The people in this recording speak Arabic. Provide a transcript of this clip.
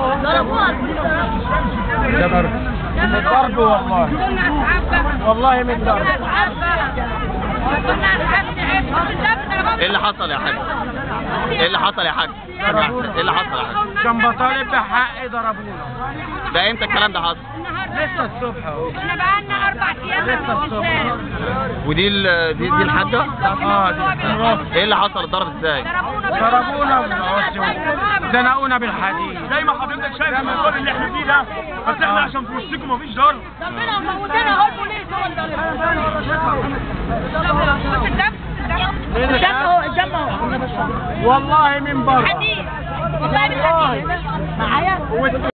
ضربوها البوليس من ضرب والله والله من ضرب. ايه اللي حصل يا حاج؟ ايه اللي حصل يا حاج؟ ايه اللي حصل يا حاج؟ كان بطالب بحقي ضربونا. ده امتى الكلام ده حصل؟ لسه الصبح اهو. كنا بقالنا 4 ايام لسه الصبح. ودي دي الحاجه؟ ايه اللي حصل؟ اتضرب ازاي؟ ضربونا زنقونا بالحديد زي ما حضرتك شايف الموضوع اللي احنا فيه ده، بس احنا عشان في وسطكم مفيش ضرب. ربنا موتنا اهو البوليس هو اللي ضربنا. الدم اهو، الدم اهو والله من بره. والله من الحديد معايا.